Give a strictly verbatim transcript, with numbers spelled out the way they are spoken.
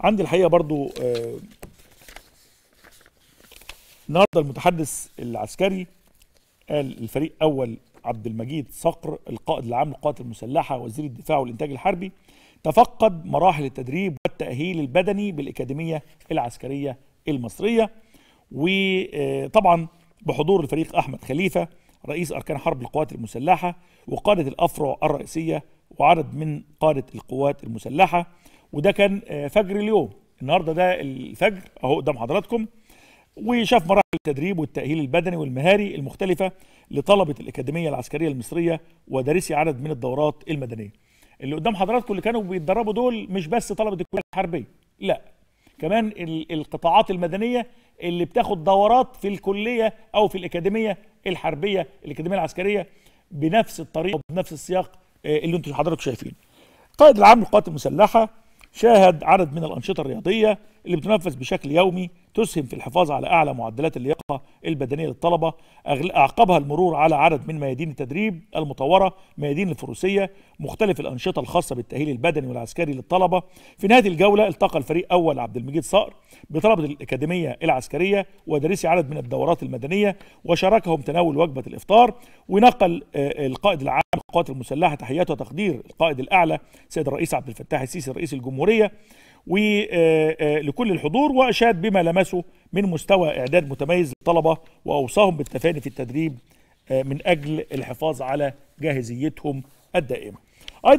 عندي الحقيقه برضو النهارده المتحدث العسكري قال الفريق اول عبد المجيد صقر القائد العام للقوات المسلحه وزير الدفاع والانتاج الحربي تفقد مراحل التدريب والتاهيل البدني بالاكاديميه العسكريه المصريه، وطبعا بحضور الفريق احمد خليفه رئيس اركان حرب القوات المسلحه وقاده الافرع الرئيسيه وعدد من قاده القوات المسلحه. وده كان فجر اليوم النهارده، ده الفجر اهو قدام حضراتكم، وشاف مراحل التدريب والتأهيل البدني والمهاري المختلفة لطلبة الأكاديمية العسكرية المصرية ودارسي عدد من الدورات المدنية. اللي قدام حضراتكم اللي كانوا بيتدربوا دول مش بس طلبة الكلية الحربية، لا كمان القطاعات المدنية اللي بتاخد دورات في الكلية أو في الأكاديمية الحربية الأكاديمية العسكرية بنفس الطريقة وبنفس السياق اللي انتم حضراتكم شايفين. قائد العام للقوات المسلحة شاهد عدد من الأنشطة الرياضية اللي بتنفذ بشكل يومي تسهم في الحفاظ على أعلى معدلات اللياقة البدنية للطلبة، أعقبها المرور على عدد من ميادين التدريب المطورة، ميادين الفروسية، مختلف الأنشطة الخاصة بالتأهيل البدني والعسكري للطلبة. في نهاية الجولة التقى الفريق أول عبد المجيد صقر بطلبة الأكاديمية العسكرية ودارسي عدد من الدورات المدنية وشاركهم تناول وجبة الإفطار، ونقل القائد العام للقوات المسلحة تحياته وتقدير القائد الأعلى سيد الرئيس عبد الفتاح السيسي رئيس الجمهورية ولكل الحضور، وأشاد بما لمسه من مستوى إعداد متميز للطلبة وأوصاهم بالتفاني في التدريب من أجل الحفاظ على جاهزيتهم الدائمة.